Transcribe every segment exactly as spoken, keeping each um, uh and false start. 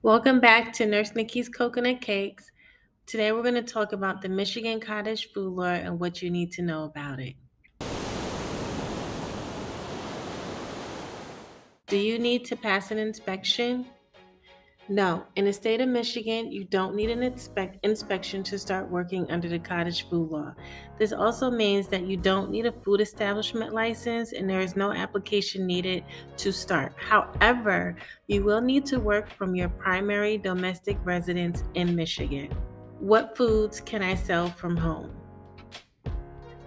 Welcome back to Nurse Nikki's Coconut Cakes. Today we're going to talk about the Michigan Cottage Food Law and what you need to know about it. Do you need to pass an inspection? No. In the state of Michigan, you don't need an inspect inspection to start working under the Cottage Food Law. This also means that you don't need a food establishment license and there is no application needed to start. However, you will need to work from your primary domestic residence in Michigan. What foods can I sell from home?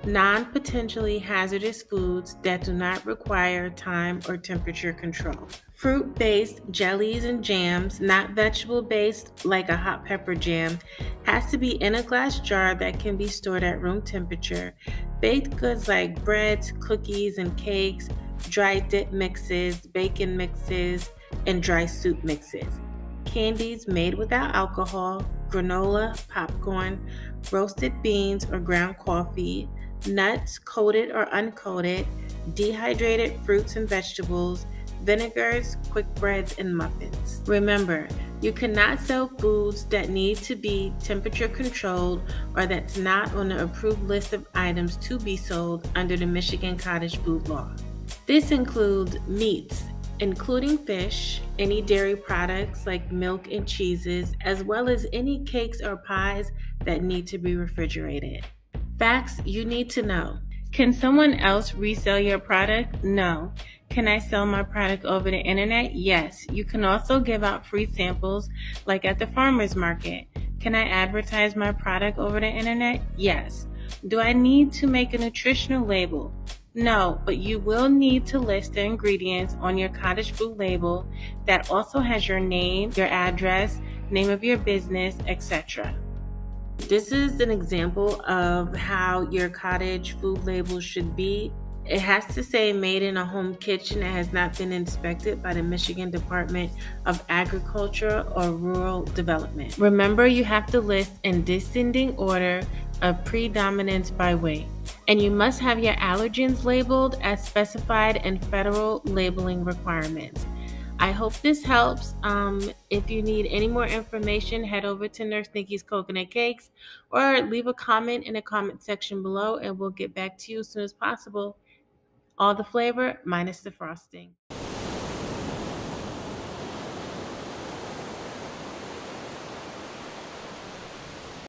Non-potentially hazardous foods that do not require time or temperature control. Fruit-based jellies and jams, not vegetable-based like a hot pepper jam, has to be in a glass jar that can be stored at room temperature. Baked goods like breads, cookies, and cakes, dry dip mixes, bacon mixes, and dry soup mixes. Candies made without alcohol, granola, popcorn, roasted beans or ground coffee, nuts, coated or uncoated, dehydrated fruits and vegetables, vinegars, quick breads, and muffins. Remember, you cannot sell foods that need to be temperature controlled or that's not on the approved list of items to be sold under the Michigan Cottage Food Law. This includes meats, including fish, any dairy products like milk and cheeses, as well as any cakes or pies that need to be refrigerated. Facts you need to know. Can someone else resell your product? No. Can I sell my product over the internet? Yes. You can also give out free samples like at the farmer's market. Can I advertise my product over the internet? Yes. Do I need to make a nutritional label? No, but you will need to list the ingredients on your cottage food label that also has your name, your address, name of your business, et cetera. This is an example of how your cottage food label should be. It has to say made in a home kitchen that has not been inspected by the Michigan Department of Agriculture or Rural Development. Remember, you have to list in descending order of predominance by weight. And you must have your allergens labeled as specified in federal labeling requirements. I hope this helps. Um, if you need any more information, head over to Nurse Nikki's Coconut Cakes or leave a comment in the comment section below and we'll get back to you as soon as possible. All the flavor minus the frosting.